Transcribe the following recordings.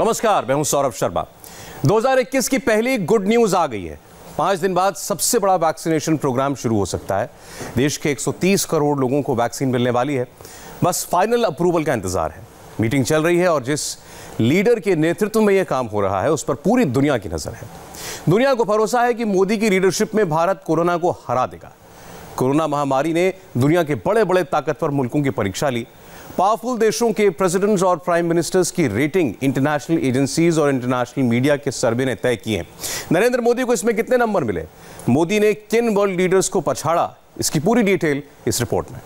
नमस्कार, मैं हूं सौरभ शर्मा। 2021 की पहली गुड न्यूज आ गई है। 5 दिन बाद सबसे बड़ा वैक्सीनेशन प्रोग्राम शुरू हो सकता है। देश के 130 करोड़ लोगों को वैक्सीन मिलने वाली है। बस फाइनल अप्रूवल का इंतजार है। मीटिंग चल रही है और जिस लीडर के नेतृत्व में यह काम हो रहा है उस पर पूरी दुनिया की नजर है। दुनिया को भरोसा है कि मोदी की लीडरशिप में भारत कोरोना को हरा देगा। कोरोना महामारी ने दुनिया के बड़े बड़े ताकतवर मुल्कों की परीक्षा ली। पावरफुल देशों के प्रेसिडेंट्स और प्राइम मिनिस्टर्स की रेटिंग इंटरनेशनल एजेंसीज और इंटरनेशनल मीडिया के सर्वे ने तय किए। नरेंद्र मोदी को इसमें कितने नंबर मिले, मोदी ने किन वर्ल्ड लीडर्स को पछाड़ा, इसकी पूरी डिटेल इस रिपोर्ट में।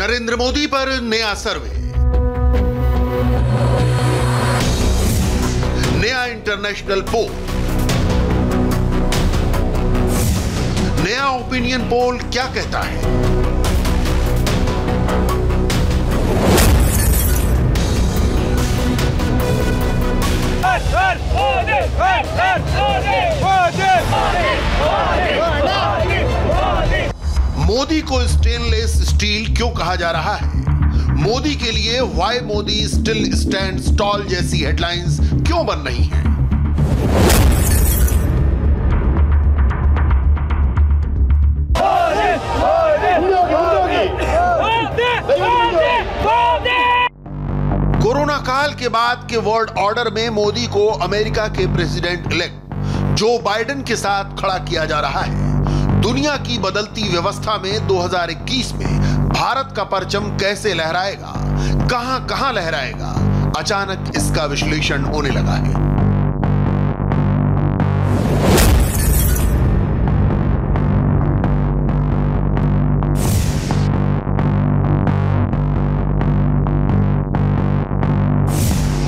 नरेंद्र मोदी पर नया सर्वे, नया इंटरनेशनल पोल, नया ओपिनियन पोल क्या कहता है। मोदी को स्टेनलेस स्टील क्यों कहा जा रहा है? मोदी के लिए why Modi still stands tall जैसी हेडलाइंस क्यों बन रही हैं? कोरोना काल के बाद के वर्ल्ड ऑर्डर में मोदी को अमेरिका के प्रेसिडेंट इलेक्ट जो बाइडन के साथ खड़ा किया जा रहा है। दुनिया की बदलती व्यवस्था में 2021 में भारत का परचम कैसे लहराएगा, कहां कहां लहराएगा, अचानक इसका विश्लेषण होने लगा है।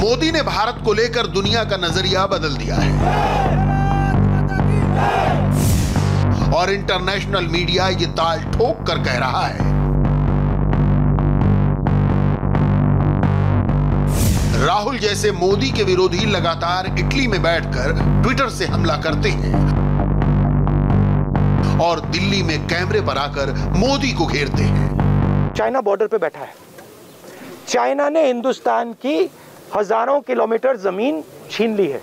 मोदी ने भारत को लेकर दुनिया का नजरिया बदल दिया है और इंटरनेशनल मीडिया ये ताल ठोक कर कह रहा है, राहुल जैसे मोदी के विरोधी लगातार इटली में बैठकर ट्विटर से हमला करते हैं और दिल्ली में कैमरे पर आकर मोदी को घेरते हैं। चाइना बॉर्डर पे बैठा है। चाइना ने हिंदुस्तान की हजारों किलोमीटर जमीन छीन ली है।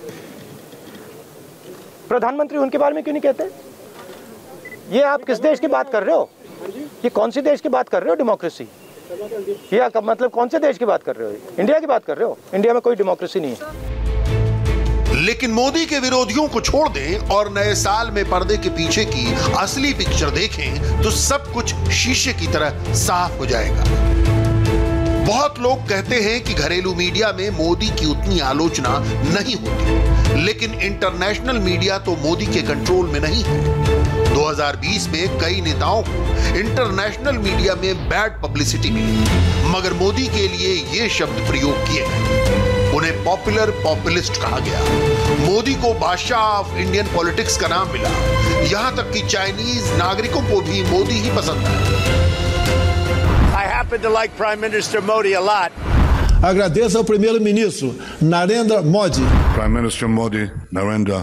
प्रधानमंत्री उनके बारे में क्यों नहीं कहते? ये आप किस देश की बात कर रहे हो? ये कौन सी देश की बात कर रहे हो? डेमोक्रेसी, ये आप मतलब कौन से देश की बात कर रहे हो? इंडिया की बात कर रहे हो? इंडिया में कोई डेमोक्रेसी नहीं है। लेकिन मोदी के विरोधियों को छोड़ दें और नए साल में पर्दे के पीछे की असली पिक्चर देखें तो सब कुछ शीशे की तरह साफ हो जाएगा। बहुत लोग कहते हैं कि घरेलू मीडिया में मोदी की उतनी आलोचना नहीं होती, लेकिन इंटरनेशनल मीडिया तो मोदी के कंट्रोल में नहीं है। 2020 में कई नेताओं को इंटरनेशनल मीडिया में बैड पब्लिसिटी मिली, मगर मोदी के लिए ये शब्द प्रयोग किए गए, उन्हें पॉपुलर पॉपुलिस्ट कहा गया। मोदी को बादशाह ऑफ इंडियन पॉलिटिक्स का नाम मिला। यहां तक कि चाइनीज नागरिकों को भी मोदी ही पसंद है। I happen to like prime minister Modi a lot. Agradeço ao primeiro-ministro Narendra Modi. Prime Minister Modi, Narendra.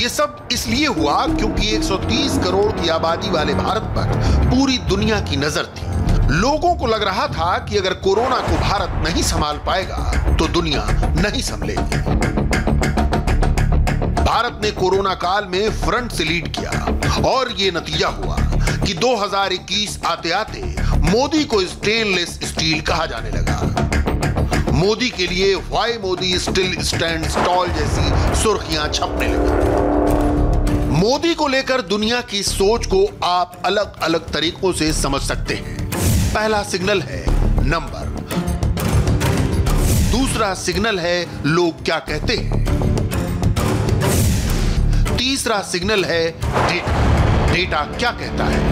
ये सब इसलिए हुआ क्योंकि 130 करोड़ की आबादी वाले भारत पर पूरी दुनिया की नजर थी। लोगों को लग रहा था कि अगर कोरोना को भारत नहीं संभाल पाएगा तो दुनिया नहीं संभलेगी। भारत ने कोरोना काल में फ्रंट से लीड किया और ये नतीजा हुआ कि 2021 आते आते मोदी को स्टेनलेस स्टील कहा जाने लगा। मोदी के लिए why Modi still stands tall जैसी सुर्खियां छपने लगी। मोदी को लेकर दुनिया की सोच को आप अलग अलग तरीकों से समझ सकते हैं। पहला सिग्नल है नंबर, दूसरा सिग्नल है लोग क्या कहते हैं, तीसरा सिग्नल है डेटा, डेटा क्या कहता है।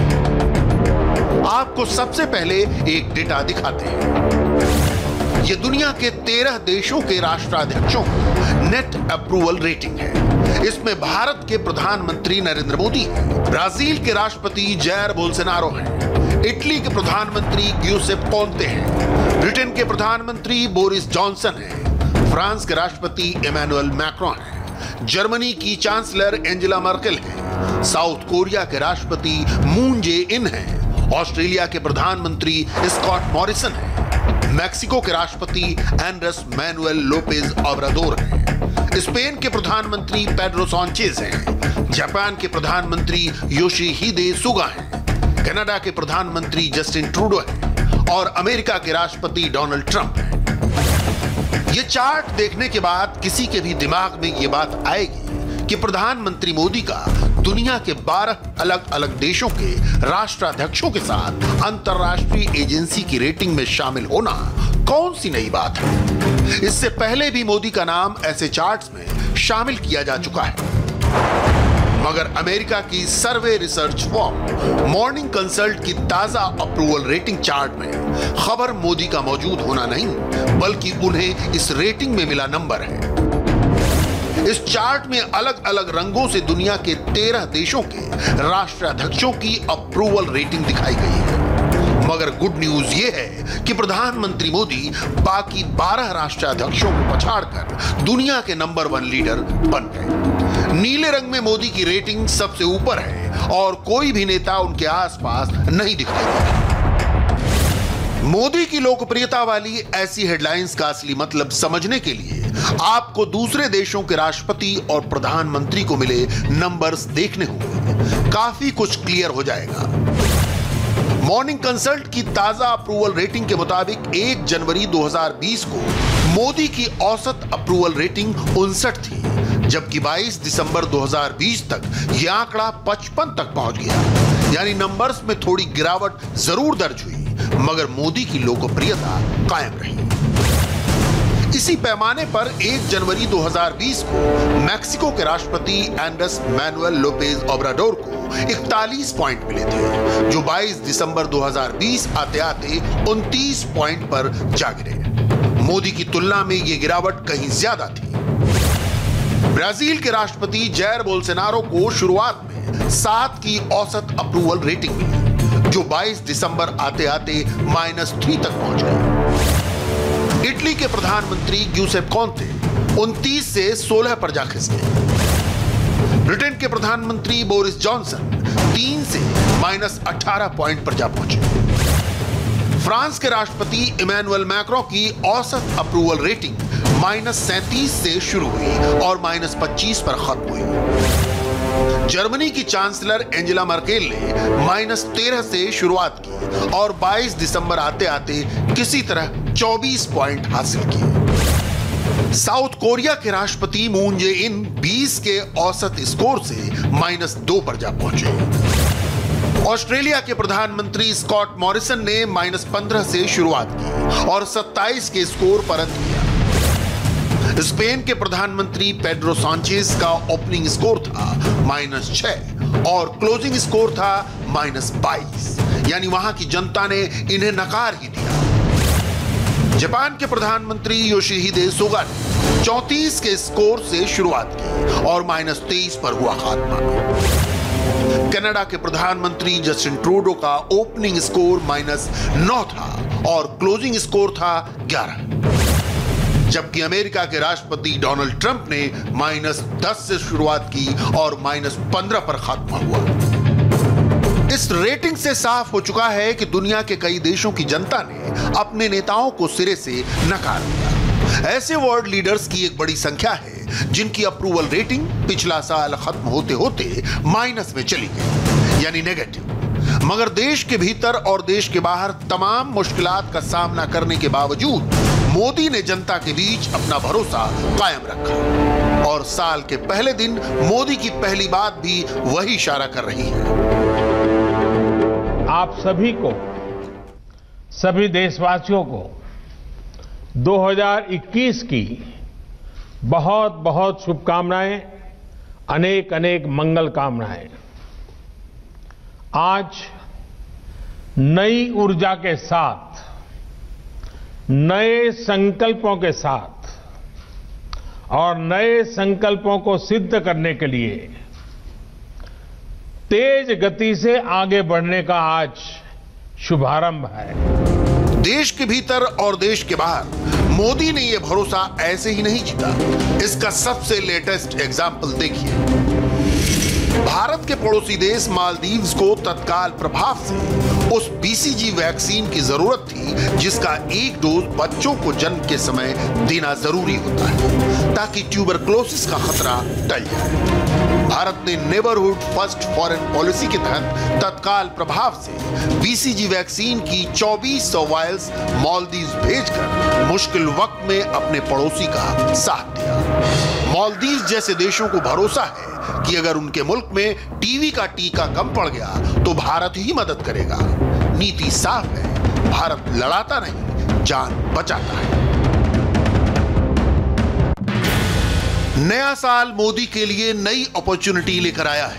आपको सबसे पहले एक डेटा दिखाते हैं। ये दुनिया के 13 देशों के राष्ट्राध्यक्षों की नेट अप्रूवल रेटिंग है। इसमें भारत के प्रधानमंत्री नरेंद्र मोदी हैं, ब्राजील के राष्ट्रपति जैर बोलसेनारो हैं, इटली के प्रधानमंत्री जूसेपे कोंते हैं, ब्रिटेन के प्रधानमंत्री बोरिस जॉनसन हैं, फ्रांस के राष्ट्रपति इमैनुअल मैक्रॉन हैं, जर्मनी की चांसलर एंजेला मर्केल हैं, साउथ कोरिया के राष्ट्रपति मून जे इन हैं, ऑस्ट्रेलिया के प्रधानमंत्री स्कॉट मॉरिसन हैं, मैक्सिको के राष्ट्रपति एंड्रेस मैनुअल लोपेज ओब्राडोर हैं, स्पेन के प्रधानमंत्री पेड्रो सांचेज हैं, जापान के प्रधानमंत्री योशीहिदे सुगा हैं, कनाडा के प्रधानमंत्री जस्टिन ट्रूडो हैं और अमेरिका के राष्ट्रपति डोनाल्ड ट्रंप हैं। ये चार्ट देखने के बाद किसी के भी दिमाग में ये बात आएगी कि प्रधानमंत्री मोदी का दुनिया के 12 अलग अलग देशों के राष्ट्राध्यक्षों के साथ अंतर्राष्ट्रीय एजेंसी की रेटिंग में शामिल होना कौन सी नई बात है। इससे पहले भी मोदी का नाम ऐसे चार्ट्स में शामिल किया जा चुका है, मगर अमेरिका की survey research firm morning consult की ताजा अप्रूवल रेटिंग चार्ट में खबर मोदी का मौजूद होना नहीं बल्कि उन्हें इस रेटिंग में मिला नंबर है। इस चार्ट में अलग अलग रंगों से दुनिया के 13 देशों के राष्ट्राध्यक्षों की अप्रूवल रेटिंग दिखाई गई है, मगर गुड न्यूज ये है कि प्रधानमंत्री मोदी बाकी 12 राष्ट्राध्यक्षों को पछाड़कर दुनिया के नंबर 1 लीडर बन गए। नीले रंग में मोदी की रेटिंग सबसे ऊपर है और कोई भी नेता उनके आसपास नहीं दिखाई देता। मोदी की लोकप्रियता वाली ऐसी हेडलाइंस का असली मतलब समझने के लिए आपको दूसरे देशों के राष्ट्रपति और प्रधानमंत्री को मिले नंबर्स देखने होंगे, काफी कुछ क्लियर हो जाएगा। मॉर्निंग कंसल्ट की ताजा अप्रूवल रेटिंग के मुताबिक 1 जनवरी 2020 को मोदी की औसत अप्रूवल रेटिंग 59 थी, जबकि 22 दिसंबर 2020 तक यह आंकड़ा 55 तक पहुंच गया। यानी नंबर्स में थोड़ी गिरावट जरूर दर्ज हुई, मगर मोदी की लोकप्रियता कायम रही। इसी पैमाने पर 1 जनवरी 2020 को मैक्सिको के राष्ट्रपति एंड्रेस मैनुअल लोपेज ओब्राडोर को 41 पॉइंट मिले थे, जो 22 दिसंबर 2020 आते आते 29 पॉइंट पर जा गिरे। मोदी की तुलना में यह गिरावट कहीं ज्यादा थी। ब्राजील के राष्ट्रपति जैर बोलसेनारो को शुरुआत में 7 की औसत अप्रूवल रेटिंग मिली, जो 22 दिसंबर आते आते -3 तक पहुंच गए। इटली के प्रधानमंत्री जूसेपे कोंते 29 से 16 पर जा खिसके। ब्रिटेन के प्रधानमंत्री बोरिस जॉनसन 3 से -18 पॉइंट पर जा पहुंचे। फ्रांस के राष्ट्रपति इमैनुअल मैक्रॉन की औसत अप्रूवल रेटिंग -37 से शुरू हुई और -25 पर खत्म हुई। जर्मनी की चांसलर एंजेला मर्केल ने -13 से शुरुआत की और 22 दिसंबर आते आते किसी तरह 24 पॉइंट हासिल किए। साउथ कोरिया के राष्ट्रपति मून जे इन 20 के औसत स्कोर से -2 पर जा पहुंचे। ऑस्ट्रेलिया के प्रधानमंत्री स्कॉट मॉरिसन ने -15 से शुरुआत की और 27 के स्कोर पर अंत किया। स्पेन के प्रधानमंत्री पेड्रो सांचेज का ओपनिंग स्कोर था -6 और क्लोजिंग स्कोर था -22, यानी वहां की जनता ने इन्हें नकार ही दिया। जापान के प्रधानमंत्री योशीहिदे सुगा ने 34 के स्कोर से शुरुआत की और -23 पर हुआ खात्मा। कनाडा के प्रधानमंत्री जस्टिन ट्रूडो का ओपनिंग स्कोर -9 था और क्लोजिंग स्कोर था 11, जबकि अमेरिका के राष्ट्रपति डोनाल्ड ट्रंप ने -10 से शुरुआत की और -15 पर खात्मा हुआ। इस रेटिंग से साफ हो चुका है कि दुनिया के कई देशों की जनता ने अपने नेताओं को सिरे से नकार दिया। ऐसे वर्ल्ड लीडर्स की एक बड़ी संख्या है जिनकी अप्रूवल रेटिंग पिछला साल खत्म होते होते माइनस में चली गई, यानी नेगेटिव। मगर देश के भीतर और देश के बाहर तमाम मुश्किलात का सामना करने के बावजूद मोदी ने जनता के बीच अपना भरोसा कायम रखा और साल के पहले दिन मोदी की पहली बात भी वही इशारा कर रही है। आप सभी को, सभी देशवासियों को 2021 की बहुत बहुत शुभकामनाएं, अनेक अनेक मंगल कामनाएं। आज नई ऊर्जा के साथ, नए संकल्पों के साथ और नए संकल्पों को सिद्ध करने के लिए तेज गति से आगे बढ़ने का आज शुभारंभ है। देश के भीतर और देश के बाहर मोदी ने यह भरोसा ऐसे ही नहीं जीता। इसका सबसे लेटेस्ट एग्जाम्पल देखिए। भारत के पड़ोसी देश मालदीव्स को तत्काल प्रभाव से उस बीसीजी वैक्सीन की जरूरत थी जिसका एक डोज बच्चों को जन्म के समय देना जरूरी होता है ताकि ट्यूबरक्लोसिस का खतरा टल जाए। भारत ने नेबरहुड फर्स्ट फॉरेन पॉलिसी के तहत तत्काल प्रभाव से बीसीजी वैक्सीन की 2400 वायल्स मालदीव भेजकर मुश्किल वक्त में अपने पड़ोसी का साथ दिया। मालदीव जैसे देशों को भरोसा है कि अगर उनके मुल्क में टीवी का टीका कम पड़ गया तो भारत ही मदद करेगा। नीति साफ है, भारत लड़ाता नहीं, जान बचाता है। नया साल मोदी के लिए नई अपॉर्चुनिटी लेकर आया है।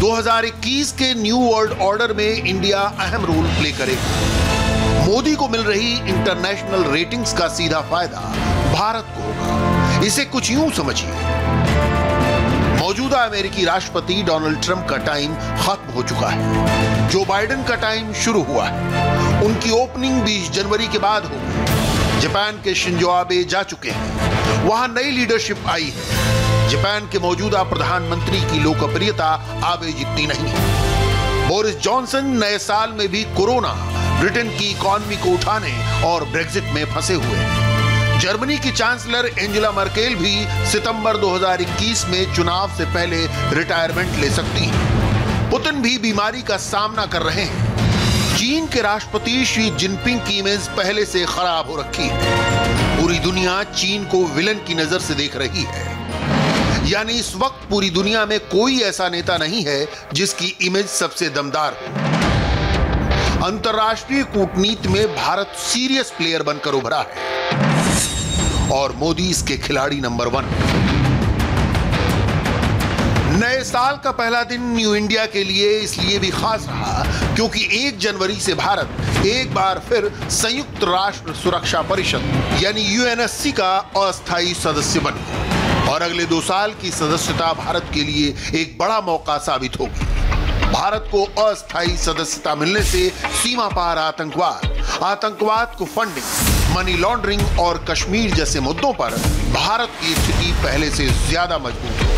2021 के न्यू वर्ल्ड ऑर्डर में इंडिया अहम रोल प्ले करेगा। मोदी को मिल रही इंटरनेशनल रेटिंग्स का सीधा फायदा भारत को होगा। इसे कुछ यूं समझिए, मौजूदा अमेरिकी राष्ट्रपति डोनाल्ड ट्रंप का टाइम खत्म हो चुका है, जो बाइडन का टाइम शुरू हुआ है। उनकी ओपनिंग 20 जनवरी के बाद होगी। जापान के शिंजो आबे जा चुके हैं, वहां नई लीडरशिप आई है। जापान के मौजूदा प्रधानमंत्री की लोकप्रियता आबे जितनी नहीं है। बोरिस जॉनसन नए साल में भी कोरोना, ब्रिटेन की इकोनॉमी को उठाने और ब्रेग्जिट में फंसे हुए हैं। जर्मनी की चांसलर एंजेला मर्केल भी सितंबर 2021 में चुनाव से पहले रिटायरमेंट ले सकती हैं। पुतिन भी बीमारी का सामना कर रहे हैं। चीन के राष्ट्रपति शी जिनपिंग की इमेज पहले से खराब हो रखी है। पूरी दुनिया चीन को विलन की नजर से देख रही है। यानी इस वक्त पूरी दुनिया में कोई ऐसा नेता नहीं है जिसकी इमेज सबसे दमदार हो। अंतर्राष्ट्रीय कूटनीति में भारत सीरियस प्लेयर बनकर उभरा है और मोदी इसके खिलाड़ी नंबर 1। नए साल का पहला दिन न्यू इंडिया के लिए इसलिए भी खास रहा क्योंकि 1 जनवरी से भारत एक बार फिर संयुक्त राष्ट्र सुरक्षा परिषद यानी यूएनएससी का अस्थायी सदस्य बन गया और अगले 2 साल की सदस्यता भारत के लिए एक बड़ा मौका साबित होगी। भारत को अस्थायी सदस्यता मिलने से सीमा पार आतंकवाद को फंडिंग, मनी लॉन्ड्रिंग और कश्मीर जैसे मुद्दों पर भारत की स्थिति पहले से ज्यादा मजबूत है।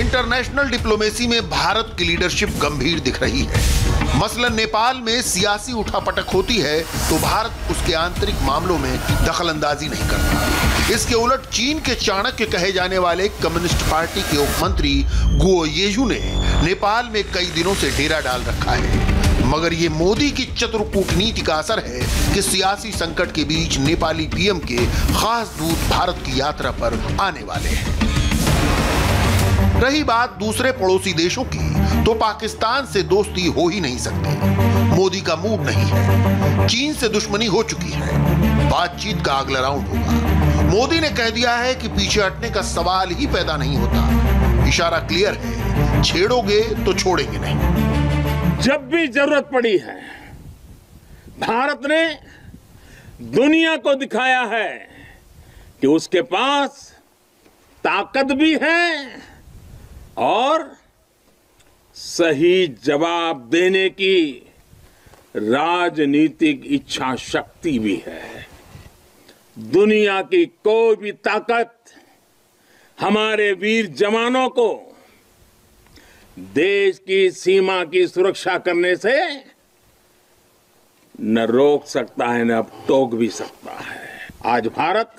इंटरनेशनल डिप्लोमेसी में भारत की लीडरशिप गंभीर दिख रही है। मसलन नेपाल में सियासी उठापटक होती है तो भारत उसके आंतरिक मामलों में दखलंदाजी नहीं करता। इसके उलट चीन के चाणक्य कहे जाने वाले कम्युनिस्ट पार्टी के उपमंत्री गुओ येयू ने नेपाल में कई दिनों से डेरा डाल रखा है। मगर ये मोदी की चतुर कूटनीति का असर है कि सियासी संकट के बीच नेपाली पीएम के खास दूत भारत की यात्रा पर आने वाले हैं। रही बात दूसरे पड़ोसी देशों की, तो पाकिस्तान से दोस्ती हो ही नहीं सकती। मोदी का मूड नहीं है। चीन से दुश्मनी हो चुकी है, बातचीत का अगला राउंड होगा। मोदी ने कह दिया है कि पीछे हटने का सवाल ही पैदा नहीं होता। इशारा क्लियर है, छेड़ोगे तो छोड़ेंगे नहीं। जब भी जरूरत पड़ी है भारत ने दुनिया को दिखाया है कि उसके पास ताकत भी है और सही जवाब देने की राजनीतिक इच्छा शक्ति भी है। दुनिया की कोई भी ताकत हमारे वीर जवानों को देश की सीमा की सुरक्षा करने से न रोक सकता है न अब टोक भी सकता है। आज भारत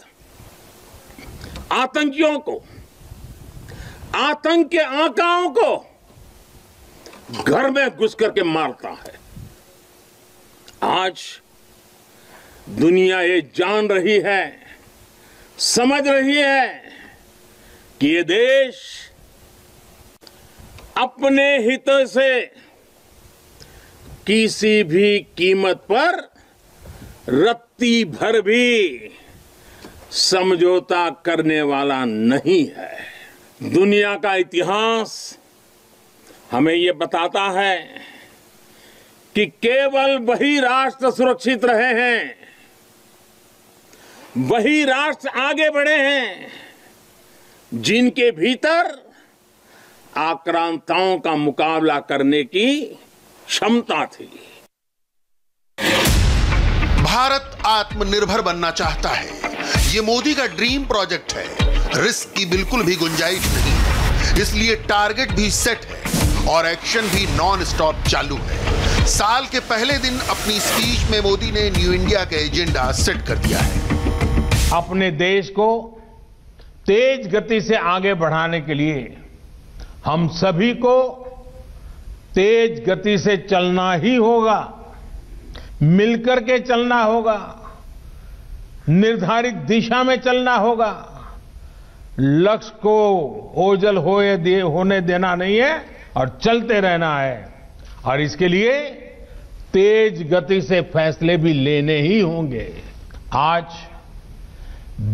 आतंकियों को, आतंक के आकाओं को घर में घुस करके मारता है। आज दुनिया ये जान रही है, समझ रही है कि ये देश अपने हित से किसी भी कीमत पर रत्ती भर भी समझौता करने वाला नहीं है। दुनिया का इतिहास हमें ये बताता है कि केवल वही राष्ट्र सुरक्षित रहे हैं, वही राष्ट्र आगे बढ़े हैं जिनके भीतर आक्रांताओं का मुकाबला करने की क्षमता थी। भारत आत्मनिर्भर बनना चाहता है। ये मोदी का ड्रीम प्रोजेक्ट है। रिस्क की बिल्कुल भी गुंजाइश नहीं, इसलिए टारगेट भी सेट है और एक्शन भी नॉन स्टॉप चालू है। साल के पहले दिन अपनी स्पीच में मोदी ने न्यू इंडिया का एजेंडा सेट कर दिया है। अपने देश को तेज गति से आगे बढ़ाने के लिए हम सभी को तेज गति से चलना ही होगा, मिलकर के चलना होगा, निर्धारित दिशा में चलना होगा। लक्ष्य को ओझल होने देना नहीं है और चलते रहना है, और इसके लिए तेज गति से फैसले भी लेने ही होंगे। आज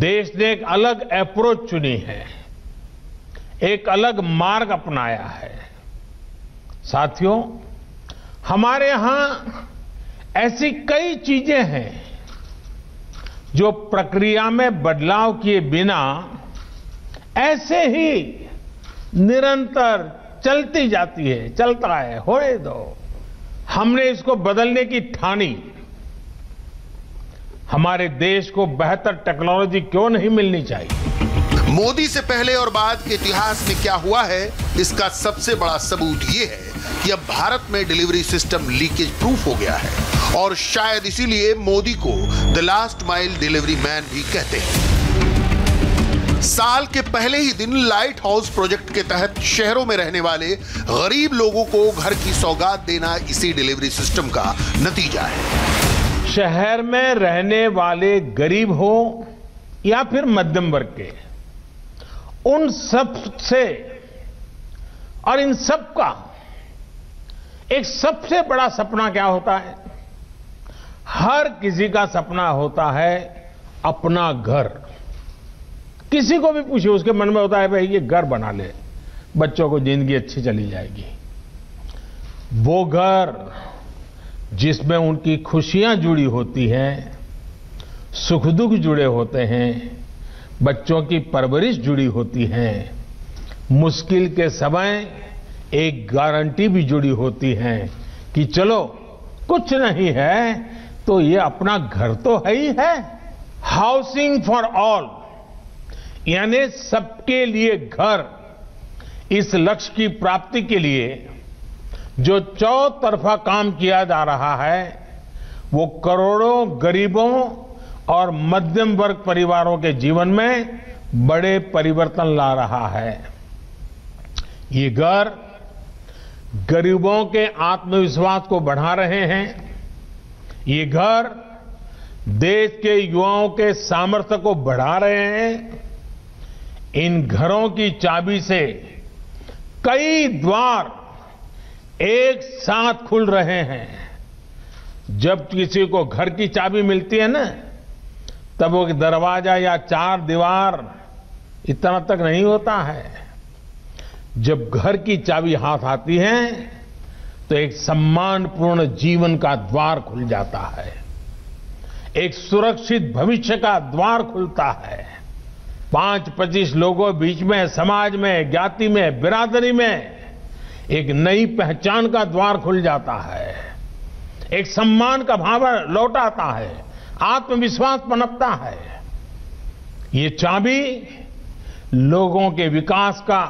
देश ने एक अलग अप्रोच चुनी है, एक अलग मार्ग अपनाया है। साथियों, हमारे यहां ऐसी कई चीजें हैं जो प्रक्रिया में बदलाव किए बिना ऐसे ही निरंतर चलती जाती है, चलता है, होने दो। हमने इसको बदलने की ठानी। हमारे देश को बेहतर टेक्नोलॉजी क्यों नहीं मिलनी चाहिए? मोदी से पहले और बाद के इतिहास में क्या हुआ है, इसका सबसे बड़ा सबूत ये है कि अब भारत में डिलीवरी सिस्टम लीकेज प्रूफ हो गया है, और शायद इसीलिए मोदी को the last mile delivery man भी कहते हैं। साल के पहले ही दिन लाइट हाउस प्रोजेक्ट के तहत शहरों में रहने वाले गरीब लोगों को घर की सौगात देना इसी डिलीवरी सिस्टम का नतीजा है। शहर में रहने वाले गरीब हो या फिर मध्यम वर्ग के, उन सब से और इन सब का एक सबसे बड़ा सपना क्या होता है? हर किसी का सपना होता है अपना घर। किसी को भी पूछिए, उसके मन में होता है भाई ये घर बना ले, बच्चों को जिंदगी अच्छी चली जाएगी। वो घर जिसमें उनकी खुशियां जुड़ी होती हैं, सुख दुख जुड़े होते हैं, बच्चों की परवरिश जुड़ी होती है, मुश्किल के समय एक गारंटी भी जुड़ी होती है कि चलो कुछ नहीं है तो ये अपना घर तो है ही है। हाउसिंग फॉर ऑल, यानी सबके लिए घर, इस लक्ष्य की प्राप्ति के लिए जो चौतरफा काम किया जा रहा है, वो करोड़ों गरीबों और मध्यम वर्ग परिवारों के जीवन में बड़े परिवर्तन ला रहा है। ये घर गरीबों के आत्मविश्वास को बढ़ा रहे हैं। ये घर देश के युवाओं के सामर्थ्य को बढ़ा रहे हैं। इन घरों की चाबी से कई द्वार एक साथ खुल रहे हैं। जब किसी को घर की चाबी मिलती है ना, तब वो दरवाजा या चार दीवार इतना तक नहीं होता है। जब घर की चाबी हाथ आती है तो एक सम्मानपूर्ण जीवन का द्वार खुल जाता है, एक सुरक्षित भविष्य का द्वार खुलता है। 5-25 लोगों बीच में, समाज में, ज्ञाति में, बिरादरी में एक नई पहचान का द्वार खुल जाता है, एक सम्मान का भाव लौट आता है, आत्मविश्वास पनपता है। ये चाबी लोगों के विकास का,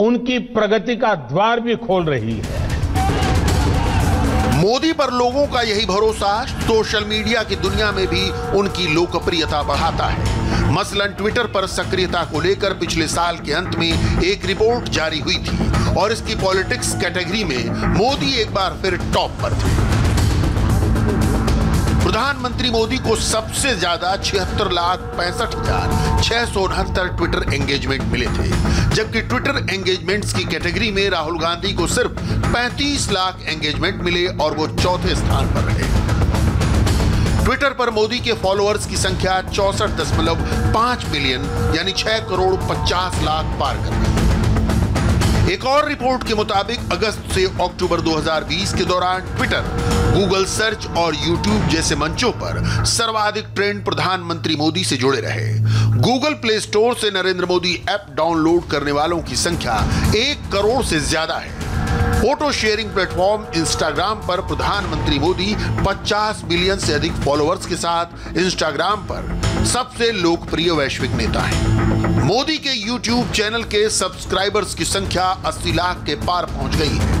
उनकी प्रगति का द्वार भी खोल रही है। मोदी पर लोगों का यही भरोसा सोशल मीडिया की दुनिया में भी उनकी लोकप्रियता बढ़ाता है। मसलन ट्विटर पर सक्रियता को लेकर पिछले साल के अंत में एक रिपोर्ट जारी हुई थी और इसकी पॉलिटिक्स कैटेगरी में मोदी एक बार फिर टॉप पर थे। प्रधानमंत्री मोदी को सबसे ज्यादा 76,65,669 ट्विटर एंगेजमेंट मिले थे, जबकि ट्विटर एंगेजमेंट्स की कैटेगरी में राहुल गांधी को सिर्फ 35 लाख एंगेजमेंट मिले और वो चौथे स्थान पर रहे। ट्विटर पर मोदी के फॉलोअर्स की संख्या 64.5 मिलियन यानी 6,50,00,000 पार कर गई। एक और रिपोर्ट के मुताबिक अगस्त से अक्टूबर 2020 के दौरान ट्विटर, गूगल सर्च और यूट्यूब जैसे मंचों पर सर्वाधिक ट्रेंड प्रधानमंत्री मोदी से जुड़े रहे। गूगल प्ले स्टोर से नरेंद्र मोदी ऐप डाउनलोड करने वालों की संख्या 1 करोड़ से ज्यादा है। फोटो शेयरिंग प्लेटफॉर्म इंस्टाग्राम पर प्रधानमंत्री मोदी 50 मिलियन से अधिक फॉलोअर्स के साथ इंस्टाग्राम पर सबसे लोकप्रिय वैश्विक नेता हैं। मोदी के यूट्यूब चैनल के सब्सक्राइबर्स की संख्या 80 लाख के पार पहुंच गई है।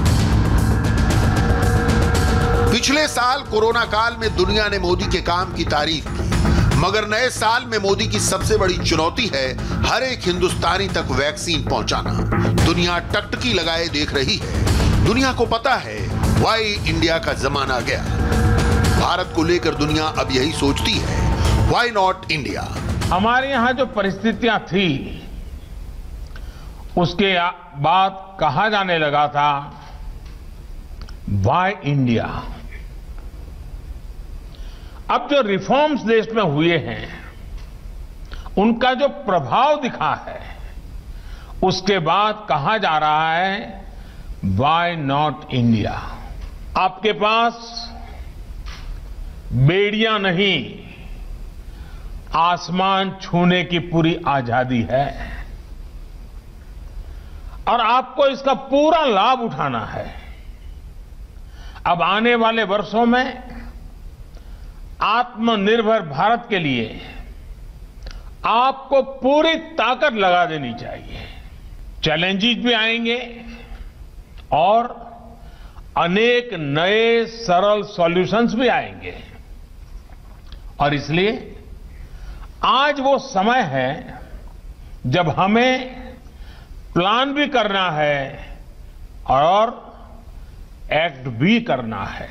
पिछले साल कोरोना काल में दुनिया ने मोदी के काम की तारीफ की, मगर नए साल में मोदी की सबसे बड़ी चुनौती है हर एक हिंदुस्तानी तक वैक्सीन पहुंचाना। दुनिया टकटकी लगाए देख रही है। दुनिया को पता है वाई इंडिया का जमाना आ गया। भारत को लेकर दुनिया अब यही सोचती है, वाई नॉट इंडिया। हमारे यहाँ जो परिस्थितियां थी उसके बाद कहा जाने लगा था वाई इंडिया। अब जो रिफॉर्म्स देश में हुए हैं उनका जो प्रभाव दिखा है उसके बाद कहा जा रहा है व्हाई नॉट इंडिया। आपके पास बेड़ियां नहीं, आसमान छूने की पूरी आजादी है और आपको इसका पूरा लाभ उठाना है। अब आने वाले वर्षों में आत्मनिर्भर भारत के लिए आपको पूरी ताकत लगा देनी चाहिए। चैलेंजेस भी आएंगे और अनेक नए सरल सॉल्यूशंस भी आएंगे और इसलिए आज वो समय है जब हमें प्लान भी करना है और एक्ट भी करना है।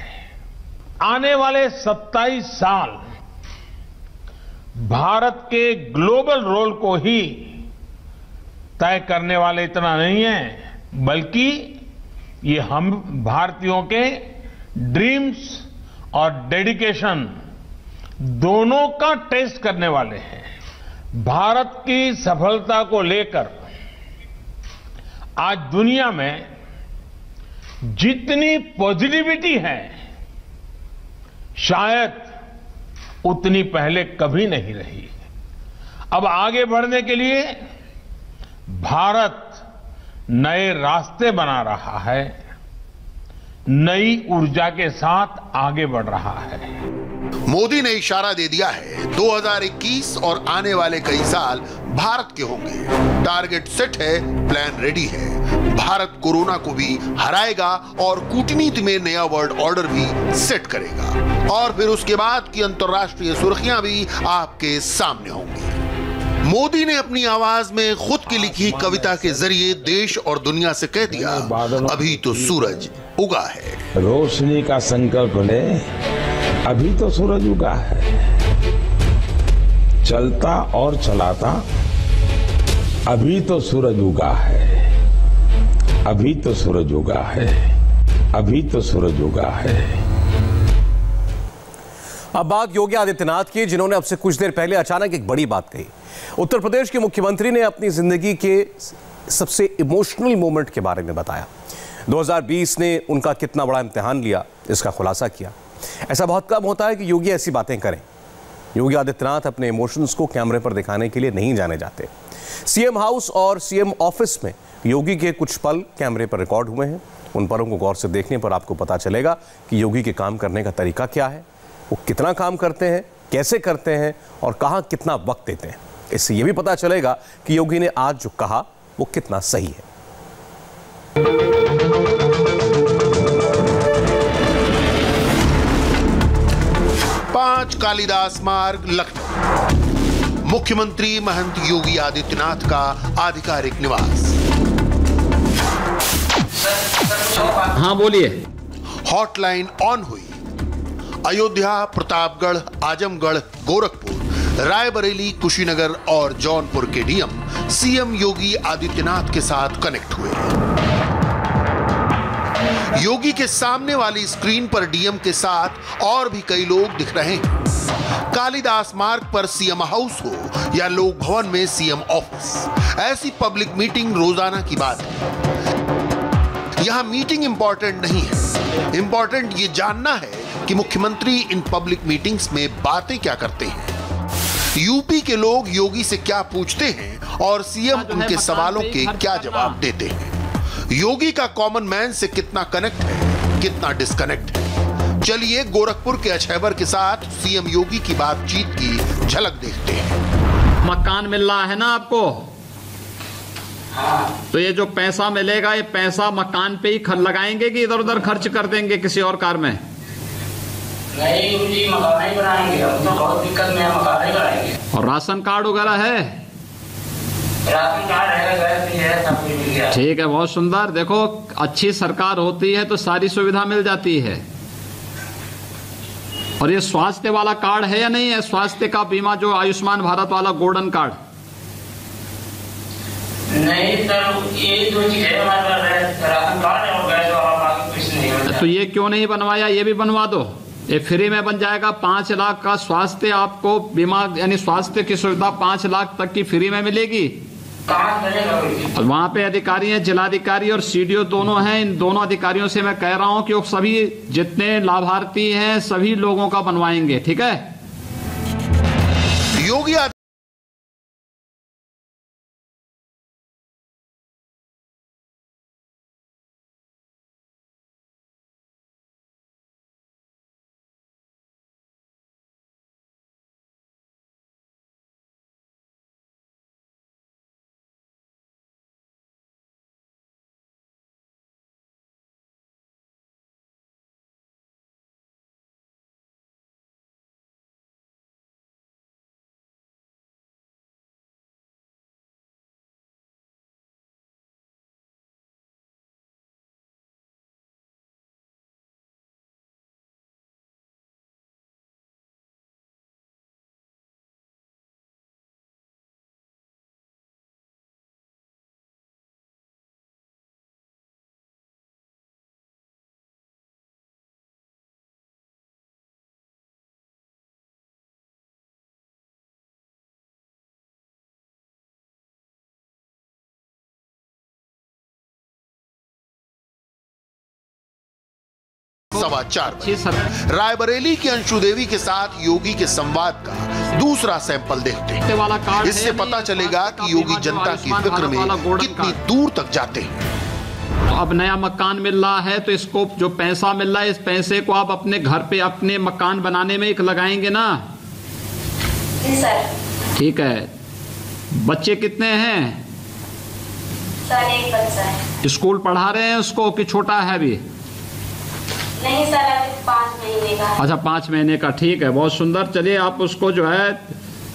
आने वाले 27 साल भारत के ग्लोबल रोल को ही तय करने वाले इतना नहीं है, बल्कि ये हम भारतीयों के ड्रीम्स और डेडिकेशन दोनों का टेस्ट करने वाले हैं। भारत की सफलता को लेकर आज दुनिया में जितनी पॉजिटिविटी है शायद उतनी पहले कभी नहीं रही। अब आगे बढ़ने के लिए भारत नए रास्ते बना रहा है, नई ऊर्जा के साथ आगे बढ़ रहा है। मोदी ने इशारा दे दिया है 2021 और आने वाले कई साल भारत के होंगे। टारगेट सेट है, प्लान रेडी है। भारत कोरोना को भी हराएगा और कूटनीति में नया वर्ल्ड ऑर्डर भी सेट करेगा और फिर उसके बाद की अंतर्राष्ट्रीय सुर्खियां भी आपके सामने होंगी। मोदी ने अपनी आवाज में खुद की लिखी कविता के जरिए देश और दुनिया से कह दिया, अभी तो सूरज उगा है। रोशनी का संकल्प ले, अभी तो सूरज उगा है। चलता और चलाता, अभी तो सूरज उगा है। अभी तो सूरज उगा है। अभी तो सूरज उगा है। अब बात योगी आदित्यनाथ की, जिन्होंने अब से कुछ देर पहले अचानक एक बड़ी बात कही। उत्तर प्रदेश के मुख्यमंत्री ने अपनी जिंदगी के सबसे इमोशनल मोमेंट के बारे में बताया। 2020 ने उनका कितना बड़ा इम्तिहान लिया, इसका खुलासा किया। ऐसा बहुत कम होता है कि योगी ऐसी बातें करें। योगी आदित्यनाथ अपने इमोशंस को कैमरे पर दिखाने के लिए नहीं जाने जाते। सीएम हाउस और सीएम ऑफिस में योगी के कुछ पल कैमरे पर रिकॉर्ड हुए हैं। उन पलों को गौर से देखने पर आपको पता चलेगा कि योगी के काम करने का तरीका क्या है, वो कितना काम करते हैं, कैसे करते हैं और कहाँ कितना वक्त देते हैं। इससे ये भी पता चलेगा कि योगी ने आज जो कहा वो कितना सही है। कालिदास मार्ग लखनऊ, मुख्यमंत्री महंत योगी आदित्यनाथ का आधिकारिक निवास। हाँ बोलिए। हॉटलाइन ऑन हुई। अयोध्या, प्रतापगढ़, आजमगढ़, गोरखपुर, रायबरेली, कुशीनगर और जौनपुर के डीएम सीएम योगी आदित्यनाथ के साथ कनेक्ट हुए। योगी के सामने वाली स्क्रीन पर डीएम के साथ और भी कई लोग दिख रहे हैं। कालिदास मार्ग पर सीएम हाउस हो या लोक भवन में सीएम ऑफिस, ऐसी पब्लिक मीटिंग रोजाना की बात है। यहां मीटिंग इंपॉर्टेंट नहीं है, इंपॉर्टेंट ये जानना है कि मुख्यमंत्री इन पब्लिक मीटिंग्स में बातें क्या करते हैं, यूपी के लोग योगी से क्या पूछते हैं और सीएम उनके सवालों के क्या जवाब देते हैं। योगी का कॉमन मैन से कितना कनेक्ट है, कितना डिस्कनेक्ट है। चलिए गोरखपुर के अछैबर के साथ सीएम योगी की बातचीत की झलक देखते हैं। मकान मिल रहा है ना आपको, तो ये जो पैसा मिलेगा ये पैसा मकान पे ही खर्च लगाएंगे कि इधर उधर खर्च कर देंगे किसी और कार में? नहीं जी, मकान ही बनाएंगे, तो बहुत दिक्कत में मकान ही बनाएंगे। और राशन कार्ड वगैरह है? राशन कार्ड है, सब मिल गया। ठीक है, बहुत सुंदर। देखो, अच्छी सरकार होती है तो सारी सुविधा मिल जाती है। और ये स्वास्थ्य वाला कार्ड है या नहीं है? स्वास्थ्य का बीमा जो आयुष्मान भारत वाला गोल्डन कार्ड? नहीं सर, ये जो चीज है हमारे पास राशन कार्ड और गैस वाला कुछ नहीं। तो ये क्यों नहीं बनवाया? ये भी बनवा दो, ये फ्री में बन जाएगा। 5 लाख का स्वास्थ्य आपको बीमा यानी स्वास्थ्य की सुविधा 5 लाख तक की फ्री में मिलेगी। और वहाँ पे अधिकारी हैं, जिलाधिकारी और सीडीओ दोनों हैं। इन दोनों अधिकारियों से मैं कह रहा हूँ कि सभी जितने लाभार्थी हैं सभी लोगों का बनवाएंगे, ठीक है? योगी रायबरेली के अंशु देवी के साथ योगी के संवाद का दूसरा सैंपल देखते हैं। इससे पता चलेगा कि योगी जनता की फिक्र में कितनी दूर तक जाते हैं। अब नया मकान मिल रहा है तो इसको जो पैसा मिल रहा है इस पैसे को आप अपने घर पे अपने मकान बनाने में एक लगाएंगे ना? ठीक है। बच्चे कितने हैं? स्कूल पढ़ा रहे हैं उसको कि छोटा है अभी? नहीं सर, अभी 5 महीने का। अच्छा, 5 महीने का, ठीक है, बहुत सुंदर। चलिए, आप उसको जो है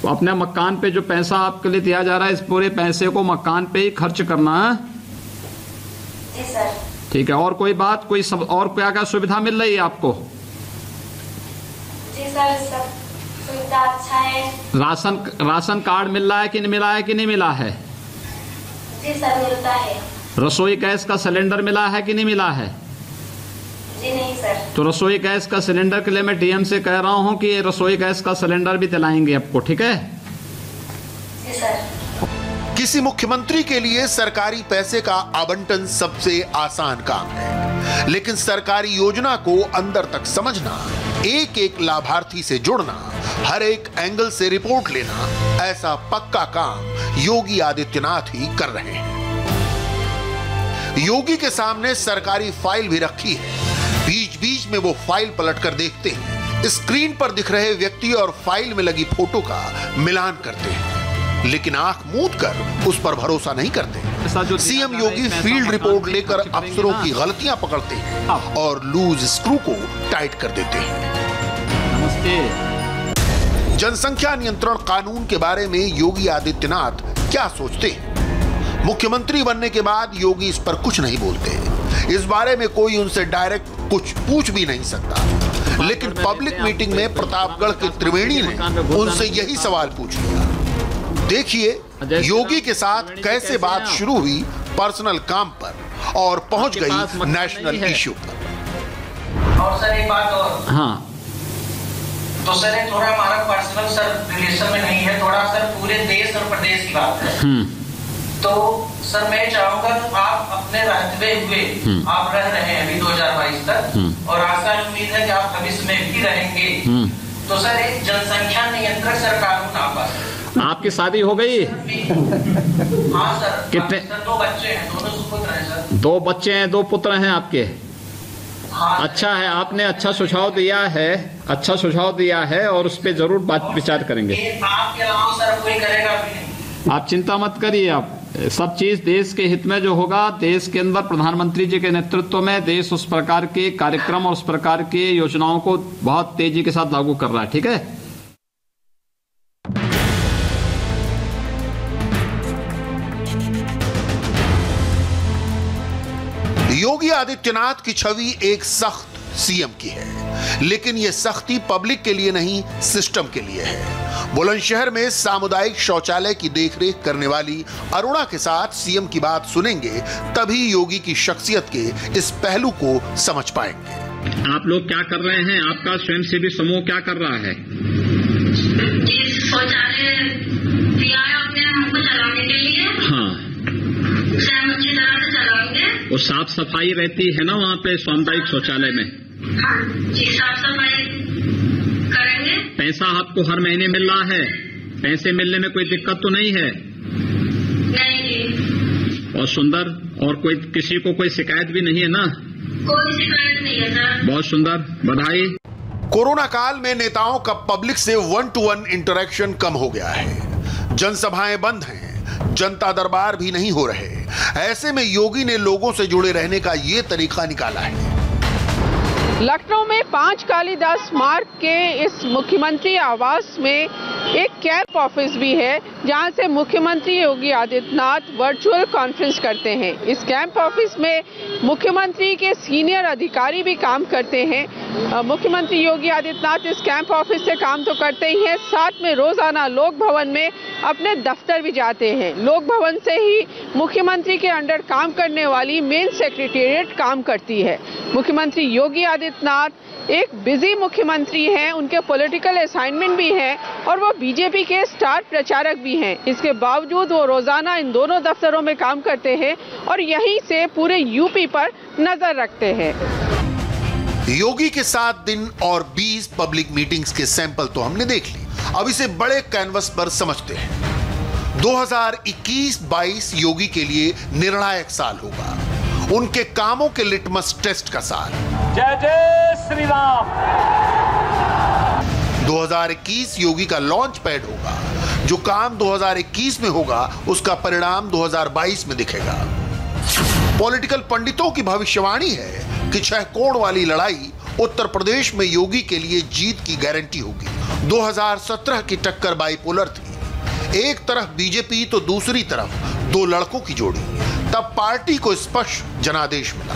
अपने मकान पे जो पैसा आपके लिए दिया जा रहा है इस पूरे पैसे को मकान पे ही खर्च करना है। जी सर। ठीक है, और कोई बात, कोई सब और क्या क्या सुविधा मिल रही है आपको? जी सर, सब सुविधा अच्छा है। राशन कार्ड मिल रहा है कि नहीं मिला है जी सर, मिलता है। रसोई गैस का सिलेंडर मिला है कि नहीं मिला है? नहीं सर। तो रसोई गैस का सिलेंडर के लिए मैं डीएम से कह रहा हूं कि रसोई गैस का सिलेंडर भी दिलाएंगे आपको, ठीक है? जी सर। किसी मुख्यमंत्री के लिए सरकारी पैसे का आवंटन सबसे आसान काम है, लेकिन सरकारी योजना को अंदर तक समझना, एक एक लाभार्थी से जुड़ना, हर एक एंगल से रिपोर्ट लेना, ऐसा पक्का काम योगी आदित्यनाथ ही कर रहे हैं। योगी के सामने सरकारी फाइल भी रखी है। बीच बीच में वो फाइल पलटकर देखते हैं, स्क्रीन पर दिख रहे व्यक्ति और फाइल में लगी फोटो का मिलान करते हैं, लेकिन आंख मूंद कर उस पर भरोसा नहीं करते। सीएम योगी फील्ड रिपोर्ट लेकर अफसरों की गलतियां पकड़ते हैं और लूज स्क्रू को टाइट कर देते हैं। जनसंख्या नियंत्रण कानून के बारे में योगी आदित्यनाथ क्या सोचते हैं? मुख्यमंत्री बनने के बाद योगी इस पर कुछ नहीं बोलते। इस बारे में कोई उनसे डायरेक्ट कुछ पूछ भी नहीं सकता। लेकिन पब्लिक मीटिंग में प्रतापगढ़ के त्रिवेणी ने उनसे यही सवाल पूछ लिया। देखिए योगी के साथ कैसे बात शुरू हुई पर्सनल काम पर और पहुंच गई नेशनल इश्यू पर। और सर एक बात और, हाँ तो सर थोड़ा हमारा पर्सनल सर रिलेशन में नहीं है, थोड़ा सर पूरे देश और प्रदेश की बात है। तो सर मैं चाहूंगा तो आप अपने रहते हुए आप रह रहे हैं अभी 2022 तक, और आशा उम्मीद है कि आप भविष्य में भी रहेंगे। तो सर एक जनसंख्या नियंत्रक सरकार को नाम आपकी शादी हो गई? हाँ सर। कितने? दो बच्चे हैं, दो बच्चे हैं, दो पुत्र हैं आपके। हाँ, अच्छा है, आपने अच्छा सुझाव दिया है, अच्छा सुझाव दिया है और उस पर जरूर बात विचार करेंगे। आपके अलावा सर कोई करेगा भी नहीं। आप चिंता मत करिए, आप सब चीज देश के हित में जो होगा, देश के अंदर प्रधानमंत्री जी के नेतृत्व में देश उस प्रकार के कार्यक्रम और उस प्रकार के योजनाओं को बहुत तेजी के साथ लागू कर रहा है। ठीक है। योगी आदित्यनाथ की छवि एक सख्त सीएम की है, लेकिन यह सख्ती पब्लिक के लिए नहीं, सिस्टम के लिए है। बुलंदशहर में सामुदायिक शौचालय की देखरेख करने वाली अरुणा के साथ सीएम की बात सुनेंगे, तभी योगी की शख्सियत के इस पहलू को समझ पाएंगे। आप लोग क्या कर रहे हैं? आपका स्वयंसेवी समूह क्या कर रहा है? और साफ सफाई रहती है ना वहाँ पे सामुदायिक शौचालय में? हाँ, जी साफ सफाई करेंगे। पैसा आपको हर महीने मिल रहा है? पैसे मिलने में कोई दिक्कत तो नहीं है? नहीं जी। और सुंदर, और कोई किसी को कोई शिकायत भी नहीं है ना? कोई शिकायत नहीं है सर। बहुत सुंदर, बधाई। कोरोना काल में नेताओं का पब्लिक से 1-to-1 इंटरेक्शन कम हो गया है, जनसभाएं बंद हैं, जनता दरबार भी नहीं हो रहे। ऐसे में योगी ने लोगों से जुड़े रहने का ये तरीका निकाला है। लखनऊ में 5 कालीदास मार्ग के इस मुख्यमंत्री आवास में एक कैंप ऑफिस भी है, जहां से मुख्यमंत्री योगी आदित्यनाथ वर्चुअल कॉन्फ्रेंस करते हैं। इस कैंप ऑफिस में मुख्यमंत्री के सीनियर अधिकारी भी काम करते हैं। मुख्यमंत्री योगी आदित्यनाथ इस कैंप ऑफिस से काम तो करते ही हैं, साथ में रोजाना लोक भवन में अपने दफ्तर भी जाते हैं। लोक भवन से ही मुख्यमंत्री के अंडर काम करने वाली मेन सेक्रेटेरिएट काम करती है। मुख्यमंत्री योगी आदित्यनाथ एक बिजी मुख्यमंत्री हैं, उनके पॉलिटिकल असाइनमेंट भी हैं और वो बीजेपी के स्टार प्रचारक भी हैं। इसके बावजूद वो रोजाना इन दोनों दफ्तरों में काम करते हैं और यहीं से पूरे यूपी पर नजर रखते हैं। योगी के 7 दिन और 20 पब्लिक मीटिंग्स के सैंपल तो हमने देख ली, अब इसे बड़े कैनवस पर समझते हैं। 2021-22 योगी के लिए निर्णायक साल होगा, उनके कामों के लिटमस टेस्ट का साल। जय जय श्री राम। 2021 योगी का लॉन्च पैड होगा। जो काम 2021 में होगा उसका परिणाम 2022 में दिखेगा। पॉलिटिकल पंडितों की भविष्यवाणी है कि 6 कोण वाली लड़ाई उत्तर प्रदेश में योगी के लिए जीत की गारंटी होगी। 2017 की टक्कर बाइपोलर थी, एक तरफ बीजेपी तो दूसरी तरफ 2 लड़कों की जोड़ी। तब पार्टी को स्पष्ट जनादेश मिला,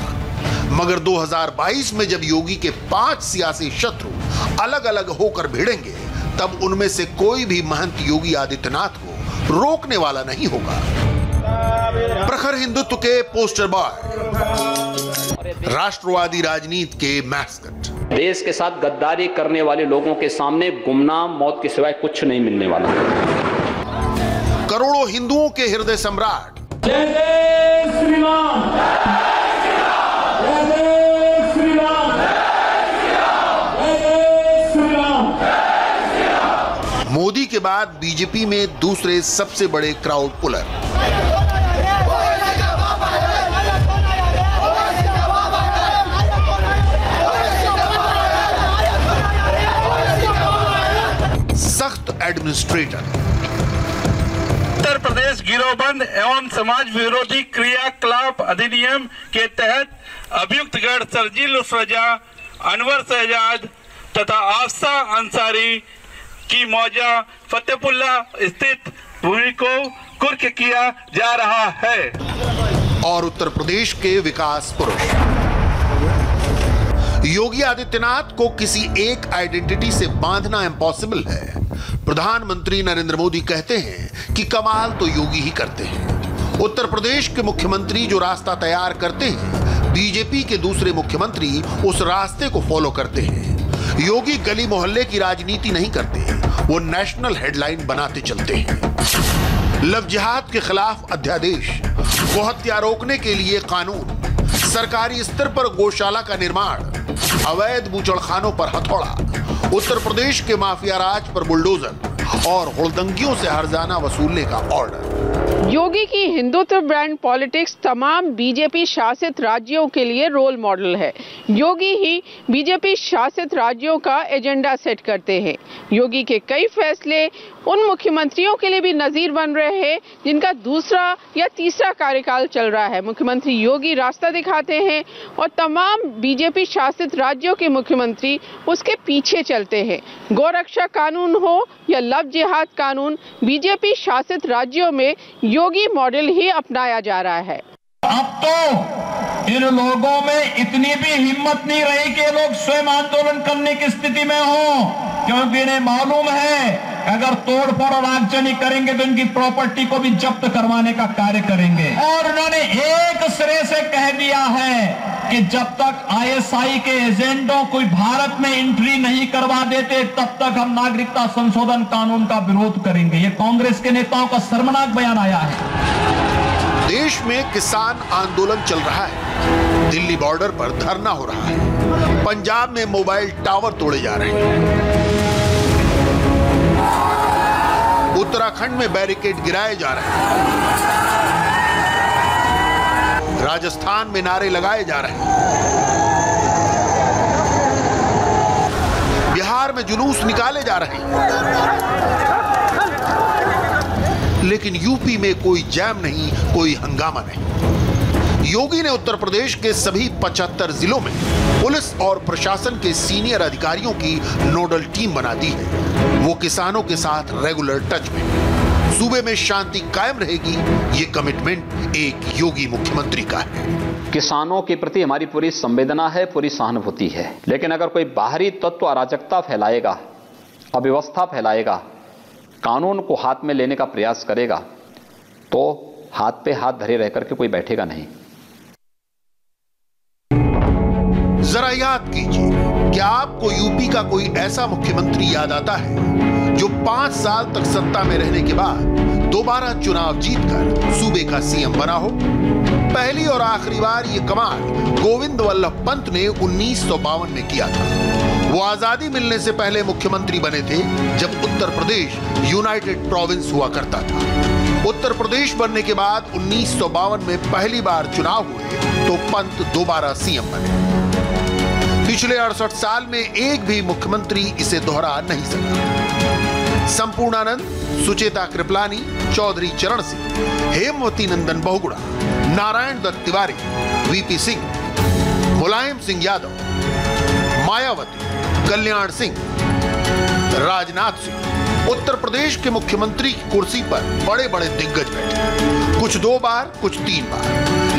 मगर 2022 में जब योगी के 5 सियासी शत्रु अलग अलग होकर भिड़ेंगे, तब उनमें से कोई भी महंत योगी आदित्यनाथ को रोकने वाला नहीं होगा। प्रखर हिंदुत्व के पोस्टर बॉय, राष्ट्रवादी राजनीति के मैस्कट, देश के साथ गद्दारी करने वाले लोगों के सामने गुमनाम मौत के सिवाय कुछ नहीं मिलने वाला। करोड़ों हिंदुओं के हृदय सम्राट, जय जय श्री राम। मोदी के बाद बीजेपी में दूसरे सबसे बड़े क्राउड पुलर। उत्तर प्रदेश गिरोहबंद एवं समाज विरोधी क्रियाकलाप अधिनियम के तहत अभियुक्तगढ़ शर्जील सजा, अनवर शहजाद तथा आफसा अंसारी की मौजा फतेहपुल्ला स्थित भूमि को कुर्क किया जा रहा है। और उत्तर प्रदेश के विकास पुरुष योगी आदित्यनाथ को किसी एक आइडेंटिटी से बांधना इम्पॉसिबल है। प्रधानमंत्री नरेंद्र मोदी कहते हैं कि कमाल तो योगी ही करते हैं। उत्तर प्रदेश के मुख्यमंत्री जो रास्ता तैयार करते हैं, बीजेपी के दूसरे मुख्यमंत्री उस रास्ते को फॉलो करते हैं। योगी गली मोहल्ले की राजनीति नहीं करते, वो नेशनल हेडलाइन बनाते चलते हैं। लव जिहाद के खिलाफ अध्यादेश, गोहत्या रोकने के लिए कानून, सरकारी स्तर पर गौशाला का निर्माण, अवैध बूचड़खानों पर हथौड़ा, उत्तर प्रदेश के माफिया राज पर बुलडोजर और हुड़दंगियों से हर्जाना वसूलने का ऑर्डर। योगी की हिंदुत्व ब्रांड पॉलिटिक्स तमाम बीजेपी शासित राज्यों के लिए रोल मॉडल है। योगी ही बीजेपी शासित राज्यों का एजेंडा सेट करते हैं। योगी के कई फैसले उन मुख्यमंत्रियों के लिए भी नजीर बन रहे हैं जिनका दूसरा या तीसरा कार्यकाल चल रहा है। मुख्यमंत्री योगी रास्ता दिखाते हैं और तमाम बीजेपी शासित राज्यों के मुख्यमंत्री उसके पीछे चलते हैं। गौरक्षा कानून हो या लव जिहाद कानून, बीजेपी शासित राज्यों में योगी मॉडल ही अपनाया जा रहा है। अब तो इन लोगों में इतनी भी हिम्मत नहीं रही कि लोग स्वयं आंदोलन करने की स्थिति में हो, क्योंकि इन्हें मालूम है अगर तोड़फोड़ और आगजनी करेंगे तो इनकी प्रॉपर्टी को भी जब्त करवाने का कार्य करेंगे। और उन्होंने एक सिरे से कह दिया है कि जब तक आईएसआई के एजेंडों कोई भारत में एंट्री नहीं करवा देते तब तक हम नागरिकता संशोधन कानून का विरोध करेंगे। ये कांग्रेस के नेताओं का शर्मनाक बयान आया है। देश में किसान आंदोलन चल रहा है, दिल्ली बॉर्डर पर धरना हो रहा है, पंजाब में मोबाइल टावर तोड़े जा रहे हैं, उत्तराखंड में बैरिकेड गिराए जा रहे हैं, राजस्थान में नारे लगाए जा रहे हैं, बिहार में जुलूस निकाले जा रहे हैं, लेकिन यूपी में कोई जैम नहीं, कोई हंगामा नहीं। योगी ने उत्तर प्रदेश के सभी 75 जिलों में पुलिस और प्रशासन के सीनियर अधिकारियों की नोडल टीम बना दी है। वो किसानों के साथ रेगुलर टच में। सूबे में शांति कायम रहेगी, ये कमिटमेंट एक योगी मुख्यमंत्री का है। किसानों के प्रति हमारी पूरी संवेदना है, पूरी सहानुभूति है, लेकिन अगर कोई बाहरी तत्व अराजकता फैलाएगा, अव्यवस्था फैलाएगा, कानून को हाथ में लेने का प्रयास करेगा तो हाथ पे हाथ धरे रह करके कोई बैठेगा नहीं। जरा याद कीजिए, क्या आपको यूपी का कोई ऐसा मुख्यमंत्री याद आता है जो 5 साल तक सत्ता में रहने के बाद दोबारा चुनाव जीतकर सूबे का सीएम बना हो? पहली और आखिरी बार ये कमाल गोविंद वल्लभ पंत ने 1952 में किया था। वो आजादी मिलने से पहले मुख्यमंत्री बने थे, जब उत्तर प्रदेश यूनाइटेड प्रोविंस हुआ करता था। उत्तर प्रदेश बनने के बाद 1952 में पहली बार चुनाव हुए तो पंत दोबारा सीएम बने। पिछले 68 साल में एक भी मुख्यमंत्री इसे दोहरा नहीं सका। संपूर्णानंद, सुचेता कृपलानी, चौधरी चरण सिंह, हेमवती नंदन बहुगुणा, नारायण दत्त तिवारी, वीपी सिंह, मुलायम सिंह यादव, मायावती, कल्याण सिंह, राजनाथ सिंह। उत्तर प्रदेश के मुख्यमंत्री की कुर्सी पर बड़े बड़े दिग्गज बैठे, कुछ 2 बार, कुछ 3 बार,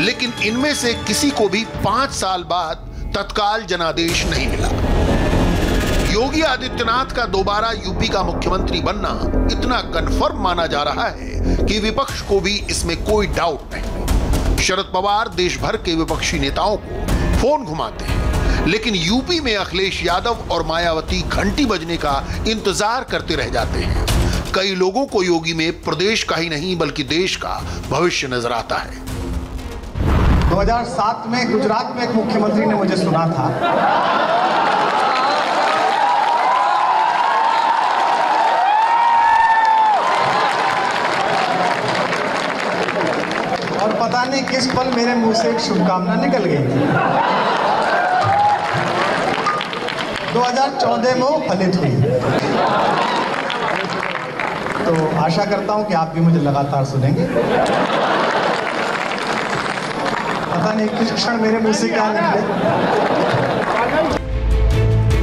लेकिन इनमें से किसी को भी 5 साल बाद तत्काल जनादेश नहीं मिला। योगी आदित्यनाथ का दोबारा यूपी का मुख्यमंत्री बनना इतना कंफर्म माना जा रहा है कि विपक्ष को भी इसमें कोई डाउट नहीं। शरद पवार देश भर के विपक्षी नेताओं को फोन घुमाते हैं, लेकिन यूपी में अखिलेश यादव और मायावती घंटी बजने का इंतजार करते रह जाते हैं। कई लोगों को योगी में प्रदेश का ही नहीं बल्कि देश का भविष्य नजर आता है। 2007 में गुजरात में एक मुख्यमंत्री ने मुझे सुना था, और पता नहीं किस पल मेरे मुंह से एक शुभकामना निकल गई थी। 2014 में वो फलित हुई। तो आशा करता हूं कि आप भी मुझे लगातार सुनेंगे। पता नहीं किस क्षण मेरे मुंह से क्या निकले।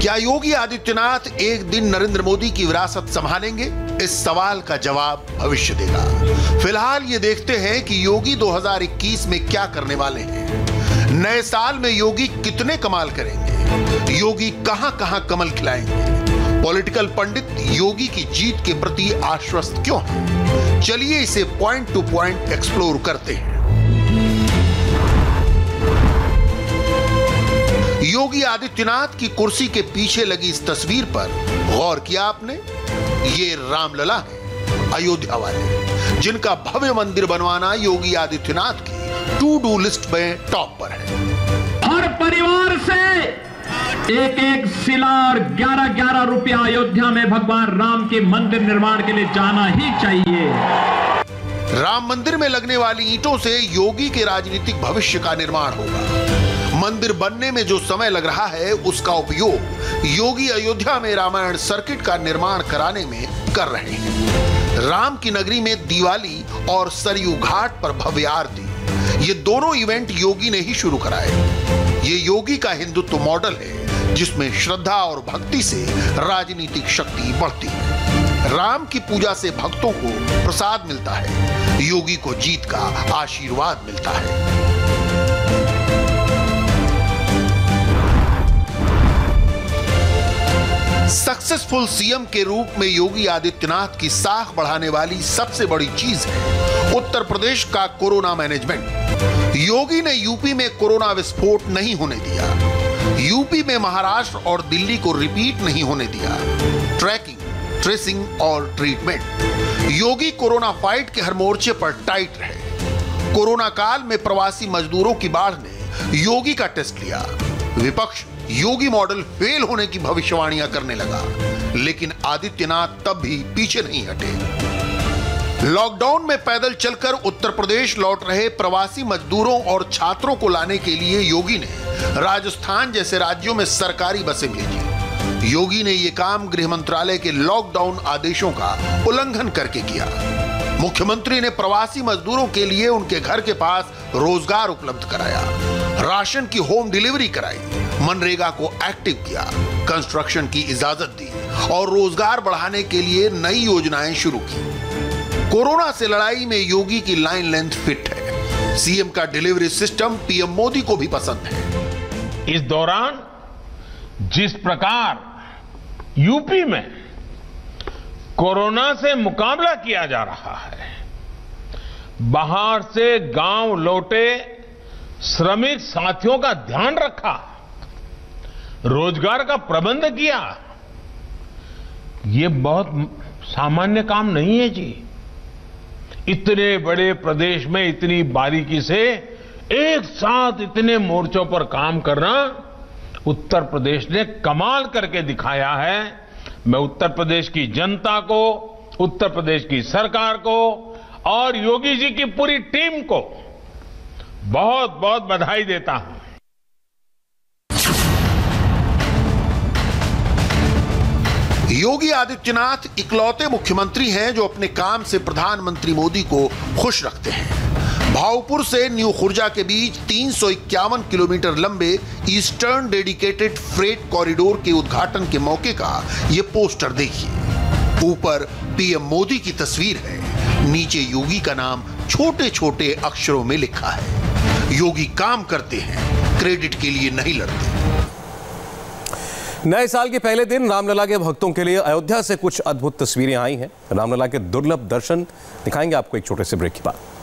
क्या योगी आदित्यनाथ एक दिन नरेंद्र मोदी की विरासत संभालेंगे? इस सवाल का जवाब भविष्य देगा। फिलहाल ये देखते हैं कि योगी 2021 में क्या करने वाले हैं। नए साल में योगी कितने कमाल करेंगे? योगी कहां-कहां कमल खिलाएंगे? पॉलिटिकल पंडित योगी की जीत के प्रति आश्वस्त क्यों हैं? चलिए इसे पॉइंट टू पॉइंट एक्सप्लोर करते हैं। योगी आदित्यनाथ की कुर्सी के पीछे लगी इस तस्वीर पर गौर किया आपने? ये रामलला है, अयोध्या वाले, जिनका भव्य मंदिर बनवाना योगी आदित्यनाथ की टू डू लिस्ट में टॉप पर है। हर परिवार से एक एक शिला और 11-11 रुपया अयोध्या में भगवान राम के मंदिर निर्माण के लिए जाना ही चाहिए। राम मंदिर में लगने वाली ईंटों से योगी के राजनीतिक भविष्य का निर्माण होगा। मंदिर बनने में जो समय लग रहा है उसका उपयोग योगी अयोध्या में रामायण सर्किट का निर्माण कराने में कर रहे हैं। राम की नगरी में दिवाली और सरयू घाट पर भव्य आरती, ये दोनों इवेंट योगी ने ही शुरू कराए। ये योगी का हिंदुत्व मॉडल है जिसमें श्रद्धा और भक्ति से राजनीतिक शक्ति बढ़ती है। राम की पूजा से भक्तों को प्रसाद मिलता है, योगी को जीत का आशीर्वाद मिलता है। सक्सेसफुल सीएम के रूप में योगी आदित्यनाथ की साख बढ़ाने वाली सबसे बड़ी चीज है उत्तर प्रदेश का कोरोना मैनेजमेंट। योगी ने यूपी में कोरोना विस्फोट नहीं होने दिया, यूपी में महाराष्ट्र और दिल्ली को रिपीट नहीं होने दिया। ट्रैकिंग, ट्रेसिंग और ट्रीटमेंट, योगी कोरोना फाइट के हर मोर्चे पर टाइट रहे। कोरोना काल में प्रवासी मजदूरों की बाढ़ ने योगी का टेस्ट लिया। विपक्ष योगी मॉडल फेल होने की भविष्यवाणियां करने लगा, लेकिन आदित्यनाथ तब भी पीछे नहीं हटे। लॉकडाउन में पैदल चलकर उत्तर प्रदेश लौट रहे प्रवासी मजदूरों और छात्रों को लाने के लिए योगी ने राजस्थान जैसे राज्यों में सरकारी बसें भेजी। योगी ने यह काम गृह मंत्रालय के लॉकडाउन आदेशों का उल्लंघन करके किया। मुख्यमंत्री ने प्रवासी मजदूरों के लिए उनके घर के पास रोजगार उपलब्ध कराया, राशन की होम डिलीवरी कराई, मनरेगा को एक्टिव किया, कंस्ट्रक्शन की इजाजत दी और रोजगार बढ़ाने के लिए नई योजनाएं शुरू की। कोरोना से लड़ाई में योगी की लाइन लेंथ फिट है। सीएम का डिलीवरी सिस्टम पीएम मोदी को भी पसंद है। इस दौरान जिस प्रकार यूपी में कोरोना से मुकाबला किया जा रहा है, बाहर से गांव लौटे श्रमिक साथियों का ध्यान रखा, रोजगार का प्रबंध किया, ये बहुत सामान्य काम नहीं है जी। इतने बड़े प्रदेश में इतनी बारीकी से एक साथ इतने मोर्चों पर काम करना उत्तर प्रदेश ने कमाल करके दिखाया है। मैं उत्तर प्रदेश की जनता को, उत्तर प्रदेश की सरकार को और योगी जी की पूरी टीम को बहुत बहुत बधाई देता हूं। योगी आदित्यनाथ इकलौते मुख्यमंत्री हैं जो अपने काम से प्रधानमंत्री मोदी को खुश रखते हैं। भावपुर से न्यू खुर्जा के बीच 351 किलोमीटर लंबे ईस्टर्न डेडिकेटेड फ्रेट कॉरिडोर के उद्घाटन के मौके का ये पोस्टर देखिए। ऊपर पीएम मोदी की तस्वीर है, नीचे योगी का नाम छोटे छोटे अक्षरों में लिखा है। योगी काम करते हैं, क्रेडिट के लिए नहीं लड़ते। नए साल के पहले दिन रामलला के भक्तों के लिए अयोध्या से कुछ अद्भुत तस्वीरें आई हैं। रामलला के दुर्लभ दर्शन दिखाएंगे आपको एक छोटे से ब्रेक के बाद।